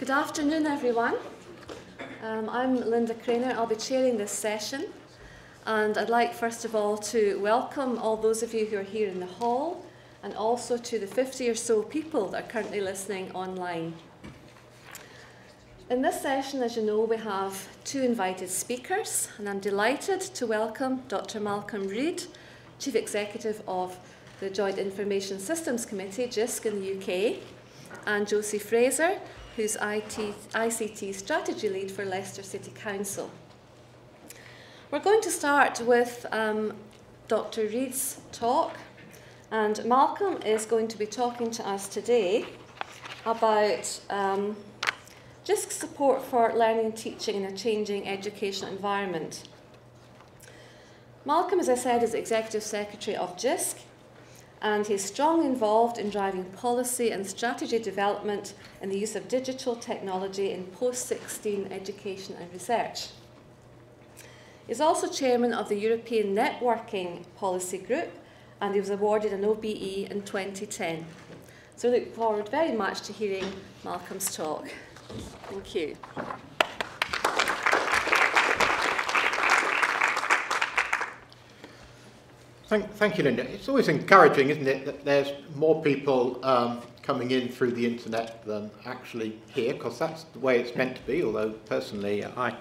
Good afternoon, everyone. I'm Linda Craner. I'll be chairing this session. And I'd like, first of all, to welcome all those of you who are here in the hall, and also to the 50 or so people that are currently listening online. In this session, as you know, we have two invited speakers, and I'm delighted to welcome Dr. Malcolm Reed, Chief Executive of the Joint Information Systems Committee, JISC, in the UK, and Josie Fraser, who's ICT Strategy Lead for Leicester City Council. We're going to start with Dr. Reed's talk, and Malcolm is going to be talking to us today about JISC support for learning and teaching in a changing educational environment. Malcolm, as I said, is Executive Secretary of JISC, and he's strongly involved in driving policy and strategy development in the use of digital technology in post-16 education and research. He's also chairman of the European Networking Policy Group, and he was awarded an OBE in 2010. So I look forward very much to hearing Malcolm's talk. Thank you. Thank you, Linda. It's always encouraging, isn't it, that there's more people coming in through the internet than actually here, because that's the way it's meant to be, although personally I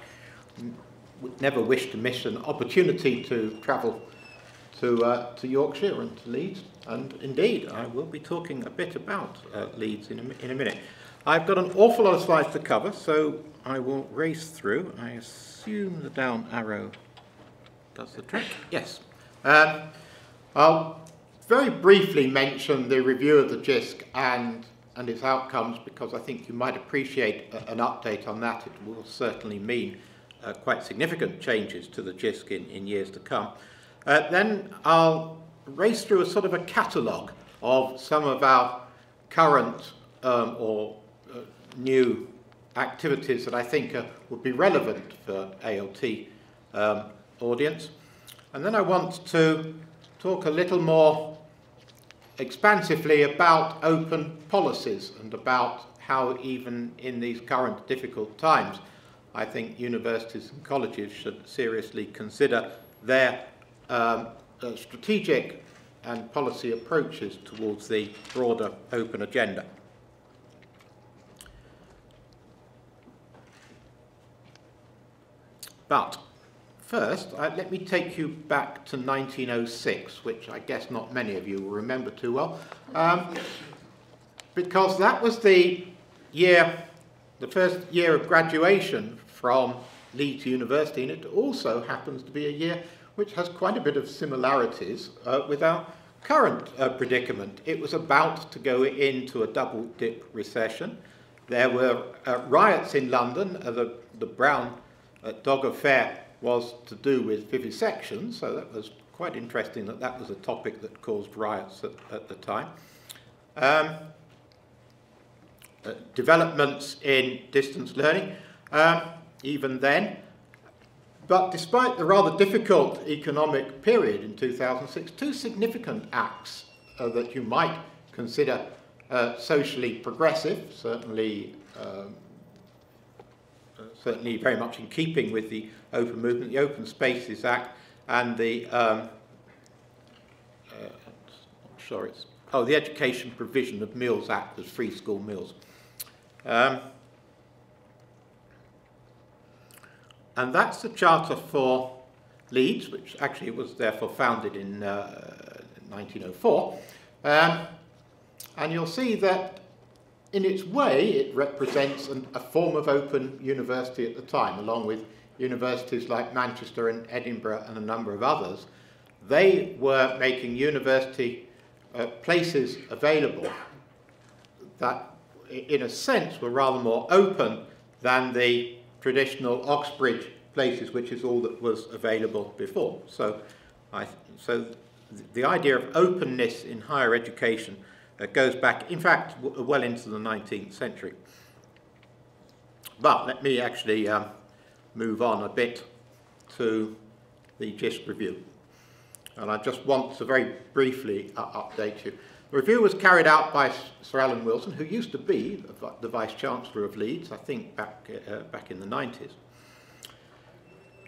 would never wish to miss an opportunity to travel to Yorkshire and to Leeds, and indeed I will be talking a bit about Leeds in a minute. I've got an awful lot of slides to cover, so I will race through. I assume the down arrow does the trick. Yes. I'll very briefly mention the review of the JISC and its outcomes, because I think you might appreciate an update on that. It will certainly mean quite significant changes to the JISC in years to come. Then I'll race through a sort of a catalogue of some of our current new activities that I think would be relevant for ALT audience. And then I want to talk a little more expansively about open policies and about how, even in these current difficult times, I think universities and colleges should seriously consider their strategic and policy approaches towards the broader open agenda. But first, let me take you back to 1906, which I guess not many of you will remember too well, because that was the year, the first year of graduation from Leeds University, and it also happens to be a year which has quite a bit of similarities with our current predicament. It was about to go into a double-dip recession. There were riots in London, the Brown Dog Affair was to do with vivisection, so that was quite interesting that that was a topic that caused riots at the time. Developments in distance learning, even then. But despite the rather difficult economic period in 2006, two significant acts that you might consider socially progressive, certainly very much in keeping with the open movement, the Open Spaces Act and the Education Provision of Meals Act, was free school meals. And that's the charter for Leeds, which actually was therefore founded in 1904. And you'll see that in its way, it represents a form of open university at the time, along with universities like Manchester and Edinburgh and a number of others. They were making university places available that, in a sense, were rather more open than the traditional Oxbridge places, which is all that was available before. So the idea of openness in higher education goes back, in fact, well into the 19th century. But let me actually move on a bit to the JISC review. And I just want to very briefly update you. The review was carried out by Sir Alan Wilson, who used to be the Vice-Chancellor of Leeds, I think back in the 90s.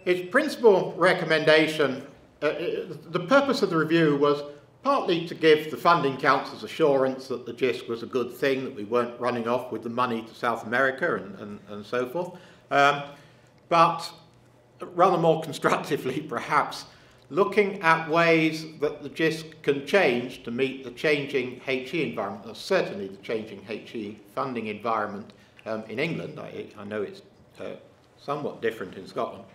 Its principal recommendation, the purpose of the review was partly to give the funding councils assurance that the JISC was a good thing, that we weren't running off with the money to South America and so forth, but rather more constructively perhaps, looking at ways that the JISC can change to meet the changing HE environment, or certainly the changing HE funding environment in England. I know it's somewhat different in Scotland.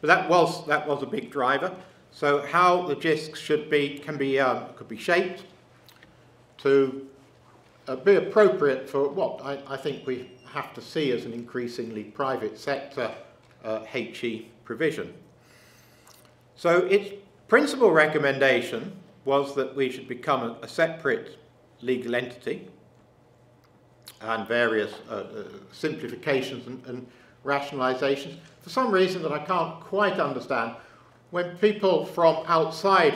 But that was a big driver. So how the JISC could be shaped to be appropriate for what I think we have to see as an increasingly private sector HE provision. So its principal recommendation was that we should become a separate legal entity, and various simplifications and rationalizations. For some reason that I can't quite understand, when people from outside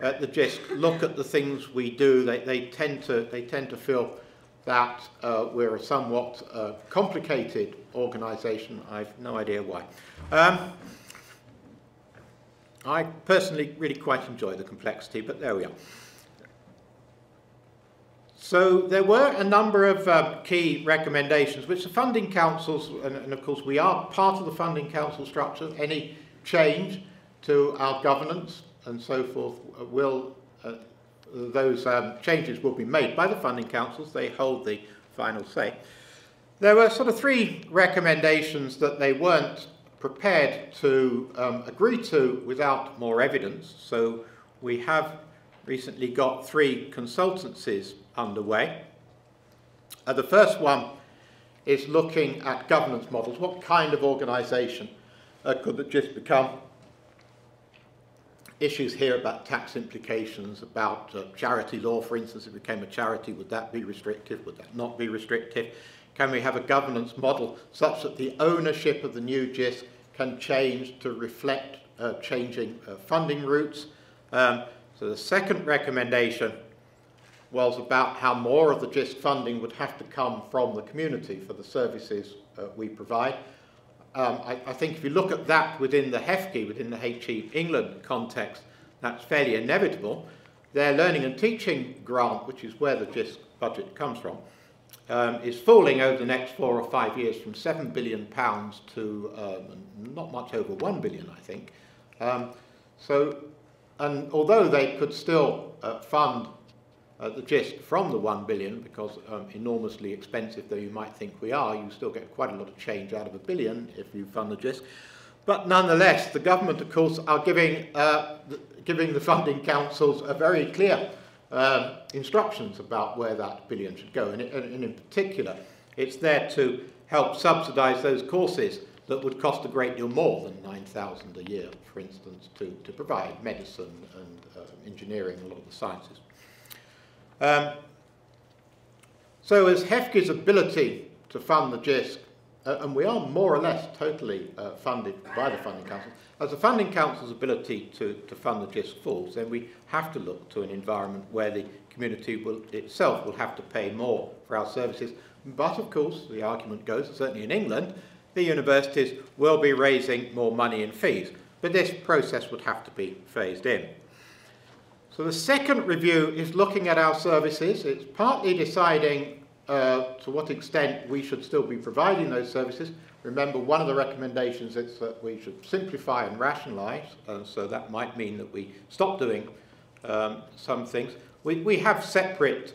the JISC look at the things we do, they tend to feel that we're a somewhat complicated organization. I've no idea why. I personally really quite enjoy the complexity, but there we are. So there were a number of key recommendations, which the funding councils, and of course we are part of the funding council structure, any change to our governance and so forth will, those changes will be made by the funding councils, they hold the final say. There were sort of three recommendations that they weren't prepared to agree to without more evidence. So we have recently got three consultancies underway. The first one is looking at governance models. What kind of organisation could the JISC become? Issues here about tax implications, about charity law, for instance. If it became a charity, would that be restrictive? Would that not be restrictive? Can we have a governance model such that the ownership of the new JISC can change to reflect changing funding routes? So the second recommendation was about how more of the JISC funding would have to come from the community for the services we provide. I think if you look at that within the HEFCE, within the HE England context, that's fairly inevitable. Their learning and teaching grant, which is where the JISC budget comes from, is falling over the next 4 or 5 years from £7 billion to not much over £1 billion, I think. So, and although they could still fund the JISC from the £1 billion, because enormously expensive though you might think we are, you still get quite a lot of change out of £1 billion if you fund the JISC. But nonetheless, the government, of course, are giving the funding councils a very clear instructions about where that £1 billion should go, and in particular it's there to help subsidise those courses that would cost a great deal more than £9,000 a year, for instance, to provide medicine and engineering and a lot of the sciences. So as HEFCE's ability to fund the JISC, and we are more or less totally funded by the funding council, as the funding council's ability to fund the JISC falls, then we have to look to an environment where the community itself will have to pay more for our services. But of course, the argument goes, certainly in England, the universities will be raising more money in fees. But this process would have to be phased in. So the second review is looking at our services. It's partly deciding to what extent we should still be providing those services. Remember, one of the recommendations is that we should simplify and rationalise, and so that might mean that we stop doing some things. We have a separate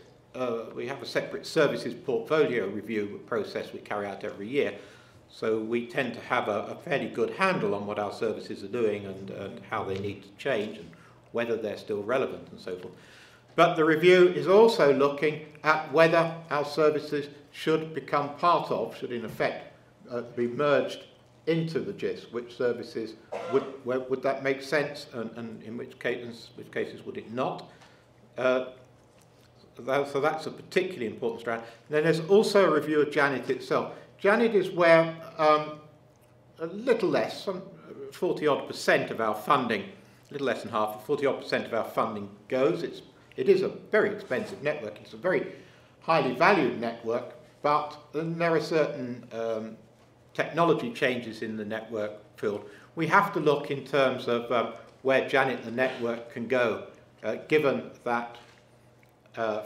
services portfolio review process we carry out every year, so we tend to have a fairly good handle on what our services are doing and how they need to change and whether they're still relevant and so forth. But the review is also looking at whether our services should become part of, should in effect be merged into the JISC. Which services would that make sense, and in which cases would it not? So that's a particularly important strand. And then there's also a review of Janet itself. Janet is where a little less, some 40-odd percent of our funding, a little less than half, 40-odd percent of our funding goes. It's It is a very expensive network, it's a very highly valued network, but there are certain technology changes in the network field. We have to look in terms of where Janet the network can go, given that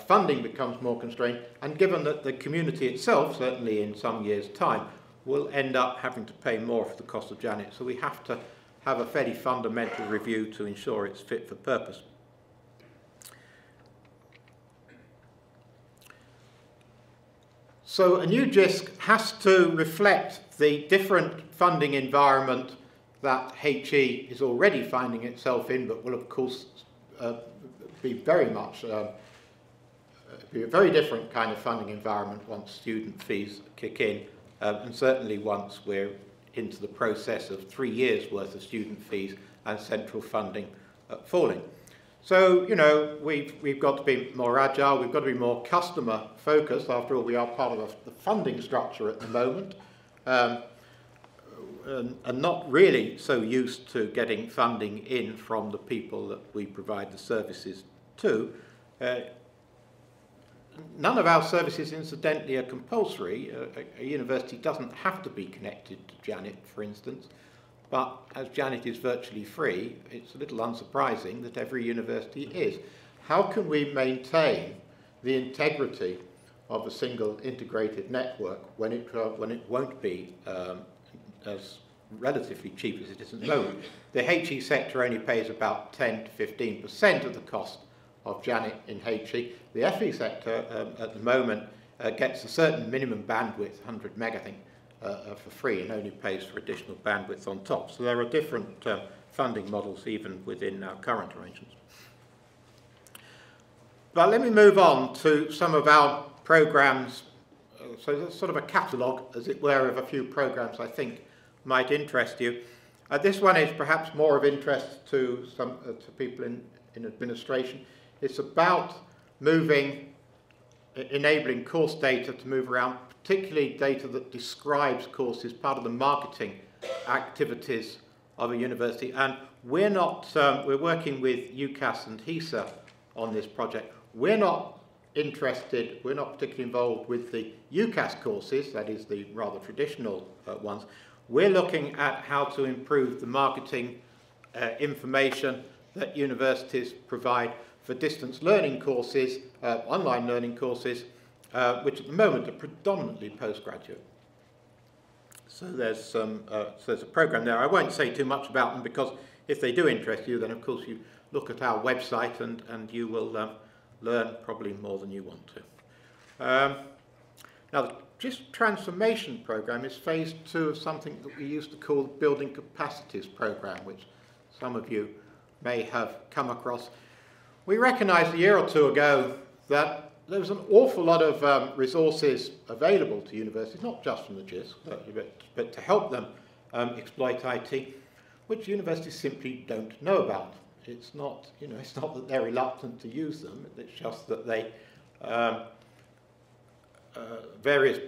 funding becomes more constrained, and given that the community itself, certainly in some years' time, will end up having to pay more for the cost of Janet. So we have to have a fairly fundamental review to ensure it's fit for purpose. So a new JISC has to reflect the different funding environment that HE is already finding itself in, but will of course be very much be a very different kind of funding environment once student fees kick in, and certainly once we're into the process of 3 years worth of student fees and central funding falling. So, you know, we've got to be more agile, we've got to be more customer focused. After all, we are part of the funding structure at the moment, and not really so used to getting funding in from the people that we provide the services to. None of our services, incidentally, are compulsory. A university doesn't have to be connected to Janet, for instance, but as Janet is virtually free, it's a little unsurprising that every university is. How can we maintain the integrity of a single integrated network when it won't be as relatively cheap as it is at the moment? The HE sector only pays about 10 to 15% of the cost of Janet in HE. The FE sector at the moment gets a certain minimum bandwidth, 100 meg I think, for free, and only pays for additional bandwidth on top. So there are different funding models even within our current arrangements. But let me move on to some of our programs. So that's sort of a catalogue, as it were, of a few programs I think might interest you. This one is perhaps more of interest to some to people in administration. It's about moving, enabling course data to move around, particularly data that describes courses, part of the marketing activities of a university. And we're not, we're working with UCAS and HESA on this project. We're not interested, we're not particularly involved with the UCAS courses, that is the rather traditional ones. We're looking at how to improve the marketing information that universities provide for distance learning courses, online learning courses, which at the moment are predominantly postgraduate. So there's some, so there's a program there. I won't say too much about them, because if they do interest you, then of course you look at our website and you will learn probably more than you want to. Now the JISC transformation program is phase two of something that we used to call the building capacities program, which some of you may have come across. We recognised a year or two ago that there was an awful lot of resources available to universities, not just from the JISC, but to help them exploit IT, which universities simply don't know about. It's not, you know, it's not that they're reluctant to use them, it's just that they, various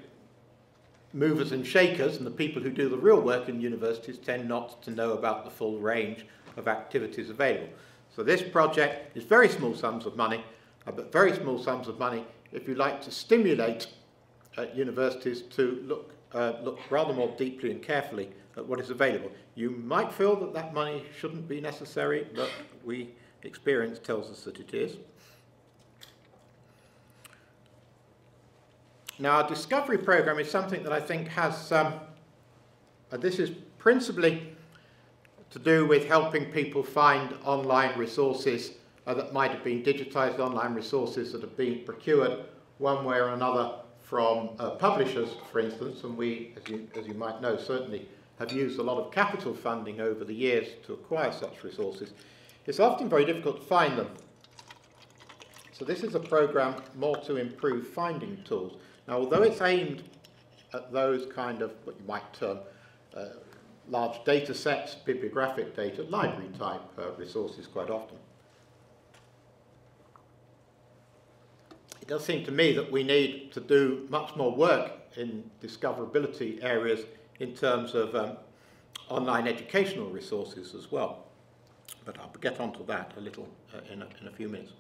movers and shakers and the people who do the real work in universities tend not to know about the full range of activities available. So this project is very small sums of money, but very small sums of money if you like to stimulate universities to look rather more deeply and carefully at what is available. You might feel that that money shouldn't be necessary, but experience tells us that it is. Now, our discovery program is something that I think has this is principally to do with helping people find online resources that might have been digitized, online resources that have been procured one way or another from publishers, for instance, and we, as you might know, certainly have used a lot of capital funding over the years to acquire such resources. It's often very difficult to find them. So this is a program more to improve finding tools. Now, although it's aimed at those kind of, what you might term, large data sets, bibliographic data, library type resources quite often. It does seem to me that we need to do much more work in discoverability areas in terms of online educational resources as well. But I'll get onto that a little in a few minutes.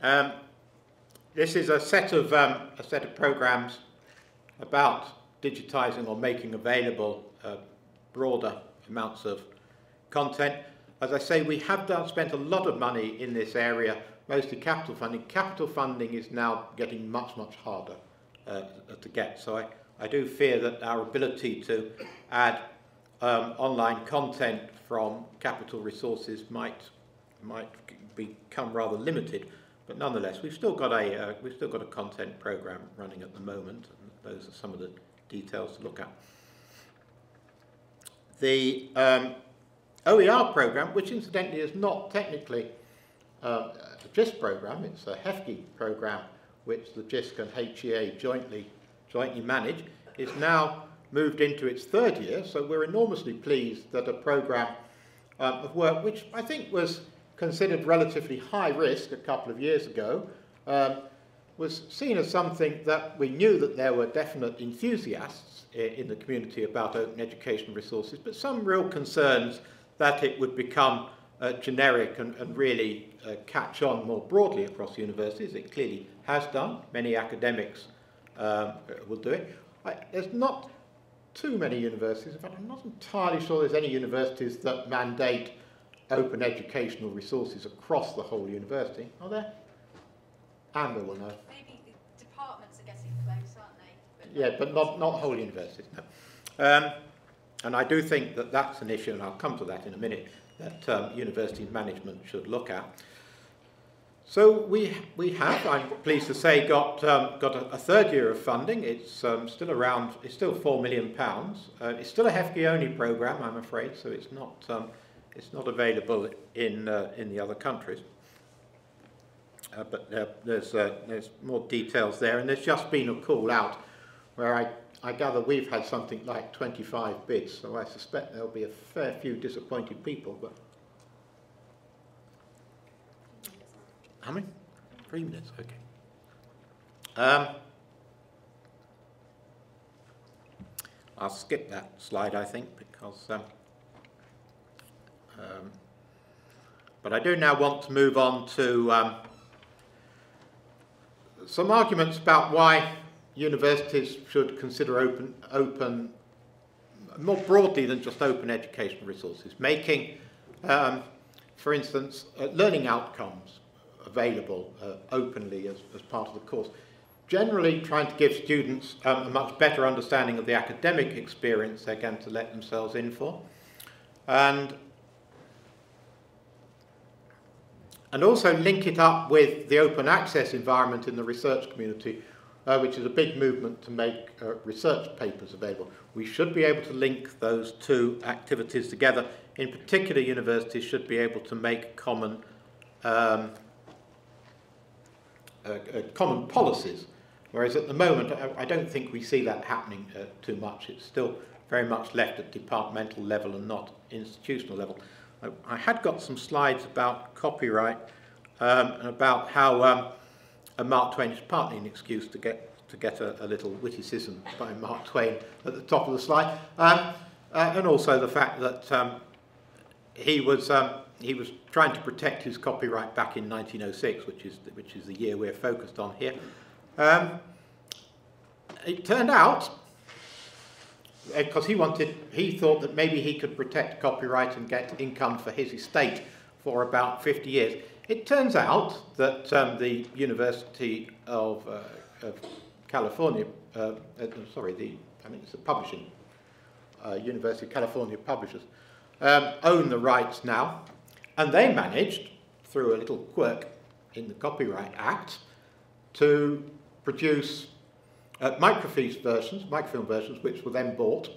This is a set of programs about digitizing or making available broader amounts of content. As I say, we have done, spent a lot of money in this area, mostly capital funding. Capital funding is now getting much, much harder to get. So I do fear that our ability to add online content from capital resources might become rather limited. But nonetheless, we've still got a content program running at the moment, and those are some of the details to look at. The OER program, which incidentally is not technically a JISC program, it's a HEFCE program, which the JISC and HEA jointly manage, is now moved into its third year. So we're enormously pleased that a program of work, which I think was considered relatively high risk a couple of years ago, was seen as something that we knew that there were definite enthusiasts in the community about open education resources, but some real concerns that it would become generic and really catch on more broadly across universities. It clearly has done. Many academics will do it. There's not too many universities, in fact I'm not entirely sure there's any universities that mandate open educational resources across the whole university. Are there? Amber will know. Maybe the departments are getting close, aren't they? But yeah, but not whole universities, no. And I do think that that's an issue, and I'll come to that in a minute, that university management should look at. So we have, I'm pleased to say, got a third year of funding. It's still around, it's still £4 million. It's still a HEFCE only programme, I'm afraid, so it's not available in the other countries. But there's more details there, and there's just been a call out where I gather we've had something like 25 bids, so I suspect there'll be a fair few disappointed people. But how many? 3 minutes, okay. I'll skip that slide, I think, because but I do now want to move on to some arguments about why universities should consider open more broadly than just open educational resources, making, for instance, learning outcomes available openly as part of the course. Generally trying to give students a much better understanding of the academic experience they're going to let themselves in for. And also link it up with the open access environment in the research community, which is a big movement to make research papers available. We should be able to link those two activities together. In particular, universities should be able to make common common policies, whereas at the moment I don't think we see that happening too much. It's still very much left at departmental level and not institutional level. I had got some slides about copyright and about how Mark Twain is partly an excuse to get a little witticism by Mark Twain at the top of the slide, and also the fact that he was trying to protect his copyright back in 1906, which is the year we're focused on here. It turned out, because he thought that maybe he could protect copyright and get income for his estate for about 50 years. It turns out that the University of California, sorry, I think it's the publishing, University of California publishers, own the rights now, and they managed, through a little quirk in the Copyright Act, to produce microfiche versions, microfilm versions, which were then bought,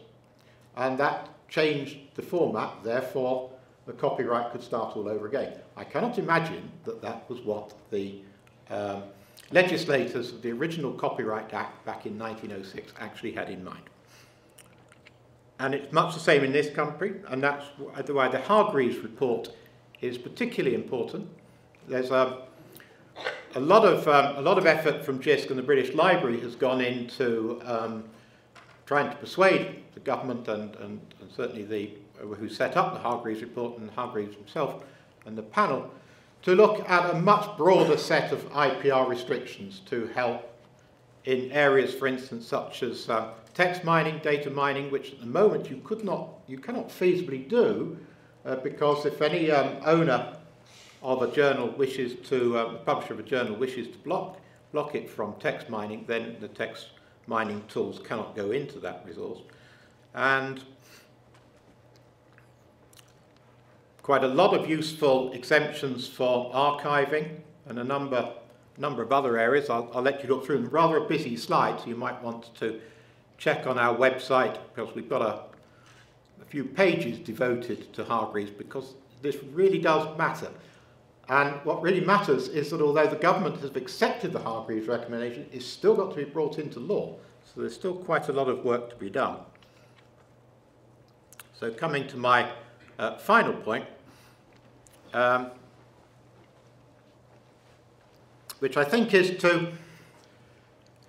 and that changed the format. Therefore, the copyright could start all over again. I cannot imagine that that was what the legislators of the original Copyright Act back in 1906 actually had in mind. And it's much the same in this country, and that's why the Hargreaves report is particularly important. There's a lot of effort from JISC and the British Library has gone into trying to persuade the government and certainly who set up the Hargreaves report and Hargreaves himself and the panel to look at a much broader set of IPR restrictions to help in areas, for instance, such as text mining, data mining, which at the moment you cannot feasibly do because if any owner of a journal wishes to, publisher of a journal wishes to block it from text mining, then the text mining tools cannot go into that resource. And quite a lot of useful exemptions for archiving and a number of other areas. I'll let you look through them. Rather a busy slide, so you might want to check on our website because we've got a few pages devoted to Hargreaves because this really does matter. And what really matters is that although the government has accepted the Hargreaves recommendation, it's still got to be brought into law. So there's still quite a lot of work to be done. So coming to my final point, which I think is to,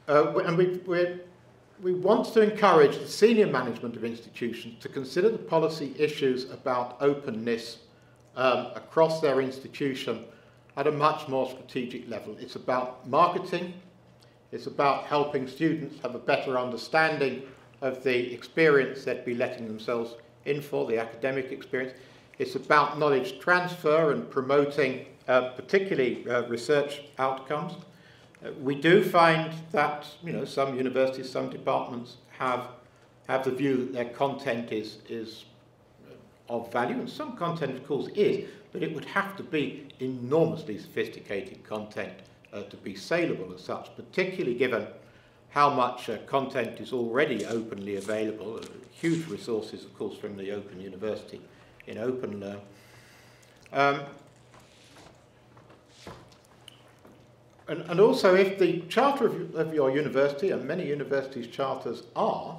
and we want to encourage the senior management of institutions to consider the policy issues about openness across their institution at a much more strategic level. It's about marketing, it's about helping students have a better understanding of the experience they'd be letting themselves in for, the academic experience. It's about knowledge transfer and promoting particularly research outcomes. We do find that some universities, some departments have the view that their content is of value, and some content of course is, but it would have to be enormously sophisticated content to be saleable as such, particularly given how much content is already openly available, huge resources of course from the Open University in OpenLearn. And also, if the charter of your university, and many universities' charters are,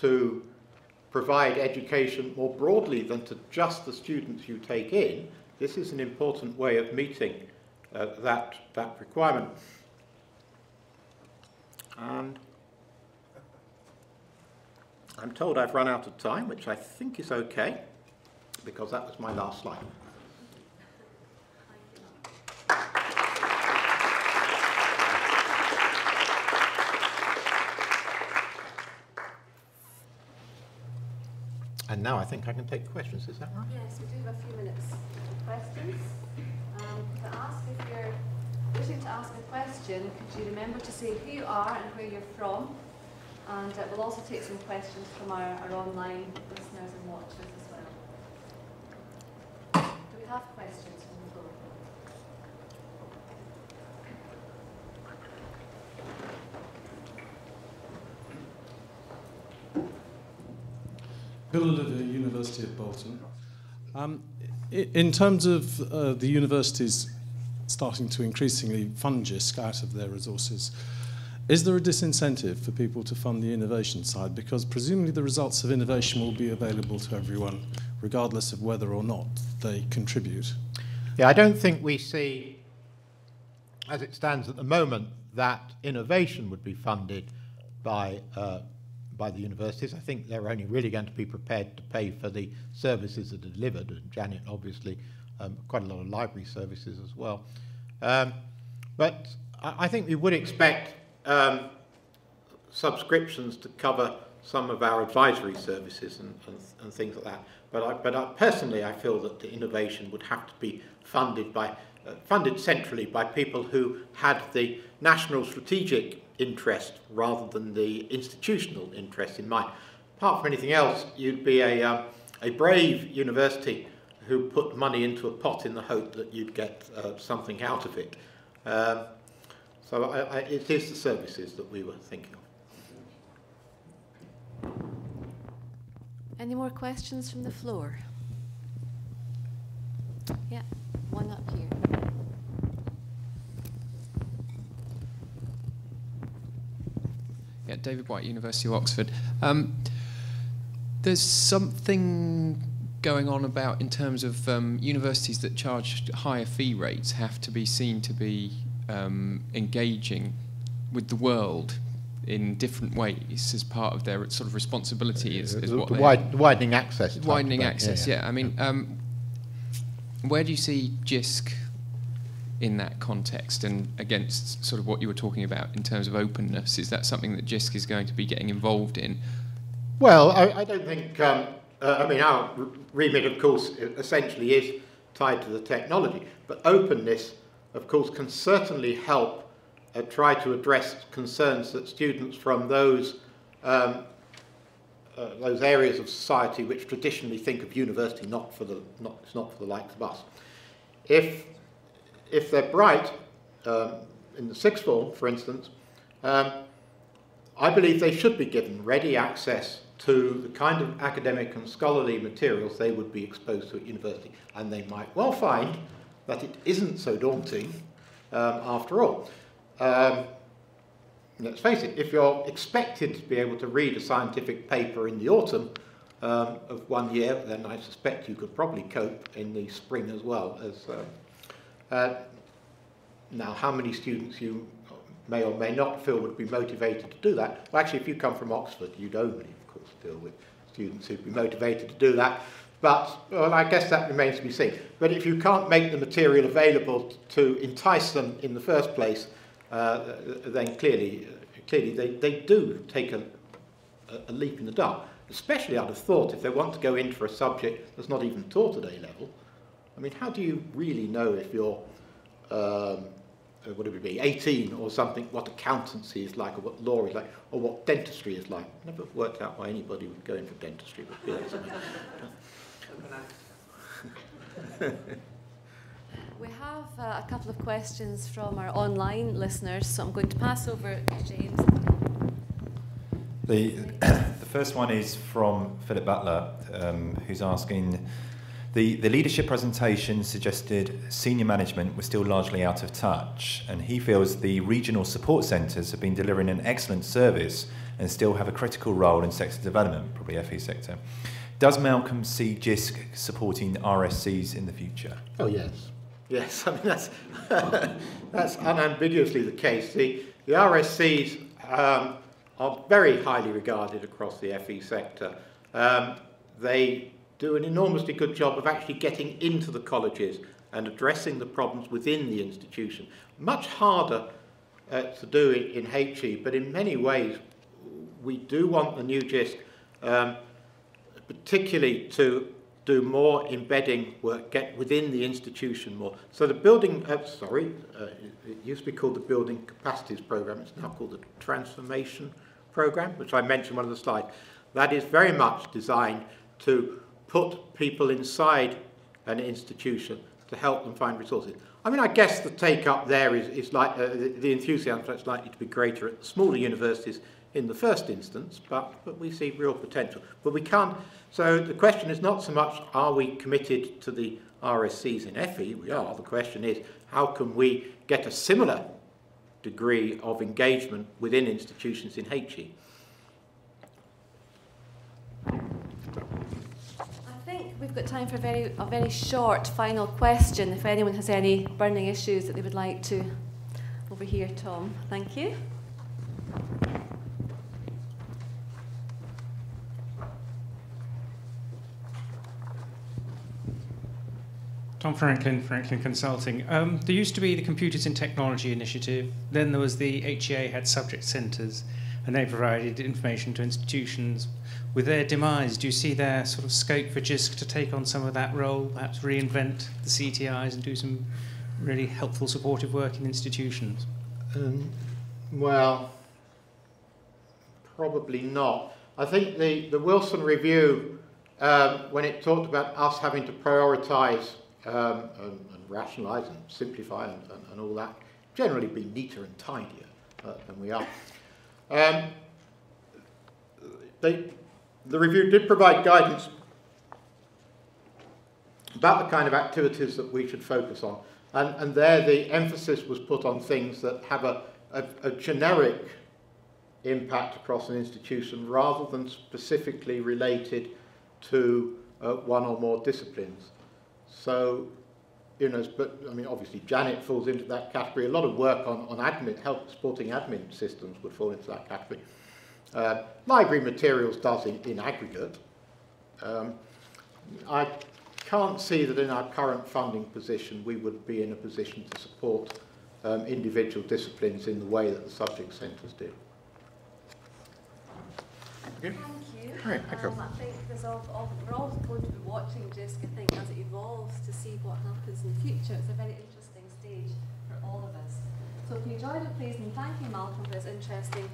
to provide education more broadly than to just the students you take in, this is an important way of meeting that requirement. And I'm told I've run out of time, which I think is okay, because that was my last slide. And now I think I can take questions, is that right? Yes, we do have a few minutes for questions. To ask, if you're wishing to ask a question, could you remember to say who you are and where you're from? And we'll also take some questions from our online listeners and watchers as well. Do we have questions from the floor? Bill Oliver, University of Bolton. In terms of the universities starting to increasingly fund JISC out of their resources, is there a disincentive for people to fund the innovation side? Because presumably the results of innovation will be available to everyone, regardless of whether or not they contribute. Yeah, I don't think we see, as it stands at the moment, that innovation would be funded by the universities. I think they're only really going to be prepared to pay for the services that are delivered, and Janet obviously quite a lot of library services as well. But I think we would expect subscriptions to cover some of our advisory services and things like that. But personally I feel that the innovation would have to be funded centrally by people who had the national strategic interest rather than the institutional interest in mind. Apart from anything else, you'd be a brave university who put money into a pot in the hope that you'd get something out of it. So it is the services that we were thinking of. Any more questions from the floor? Yeah, one up here. Yeah, David White, University of Oxford. There's something going on about in terms of universities that charge higher fee rates have to be seen to be engaging with the world in different ways as part of their sort of responsibility. Is what widening access. Widening access, yeah. I mean, where do you see JISC in that context, and against sort of what you were talking about in terms of openness? Is that something that JISC is going to be getting involved in? Well, I don't think, I mean, our remit, of course, essentially is tied to the technology, but openness, of course, can certainly help try to address concerns that students from those areas of society which traditionally think of university not for the likes of us. If they're bright, in the sixth form, for instance, I believe they should be given ready access to the kind of academic and scholarly materials they would be exposed to at university, and they might well find that it isn't so daunting after all. Let's face it, if you're expected to be able to read a scientific paper in the autumn of one year, then I suspect you could probably cope in the spring as well. As now, how many students you may or may not feel would be motivated to do that? Well, actually, if you come from Oxford, you'd only, of course, deal with students who'd be motivated to do that. But, well, I guess that remains to be seen. But if you can't make the material available to entice them in the first place, then clearly they do take a leap in the dark. Especially, I'd have thought, if they want to go in for a subject that's not even taught at A level. I mean, how do you really know if you're, what would it be, 18 or something, what accountancy is like, or what law is like, or what dentistry is like? I've never worked out why anybody would go in for dentistry. But yeah, we have a couple of questions from our online listeners, so I'm going to pass over to James. The first one is from Philip Butler, who's asking, the leadership presentation suggested senior management was still largely out of touch, and he feels the regional support centres have been delivering an excellent service and still have a critical role in sector development, probably FE sector. Does Malcolm see JISC supporting RSCs in the future? Oh, yes. Yes, I mean, that's, that's unambiguously the case. The RSCs are very highly regarded across the FE sector. They do an enormously good job of actually getting into the colleges and addressing the problems within the institution. Much harder to do in HE, but in many ways we do want the new JISC particularly to do more embedding work, get within the institution more. So the building, it used to be called the Building Capacities Programme, it's now called the Transformation Programme, which I mentioned one of the slides. That is very much designed to put people inside an institution to help them find resources. I mean, I guess the take-up there is like, the enthusiasm is likely to be greater at the smaller universities in the first instance, but we see real potential. But we can't, so the question is not so much are we committed to the RSCs in FE, we are, the question is how can we get a similar degree of engagement within institutions in HE? I think we've got time for a very short final question, if anyone has any burning issues that they would like to overhear. Tom, thank you. Tom Franklin, Franklin Consulting. There used to be the Computers in Technology Initiative, then there was the HEA had subject centres, and they provided information to institutions. With their demise, do you see their sort of scope for JISC to take on some of that role, perhaps reinvent the CTIs and do some really helpful supportive work in institutions? Well, probably not. I think the Wilson Review, when it talked about us having to prioritise and rationalise and simplify and all that, generally be neater and tidier than we are. The review did provide guidance about the kind of activities that we should focus on, and there the emphasis was put on things that have a generic impact across an institution rather than specifically related to one or more disciplines. So, you know, but I mean, obviously, Janet falls into that category. A lot of work on admin, help supporting admin systems would fall into that category. Library materials does in aggregate. I can't see that in our current funding position we would be in a position to support individual disciplines in the way that the subject centres do. Thank you. Right, I think there's all, we're all going to be watching JISC, I think, as it evolves to see what happens in the future. It's a very interesting stage for all of us. So can you join me, please, in thanking Malcolm for his interesting...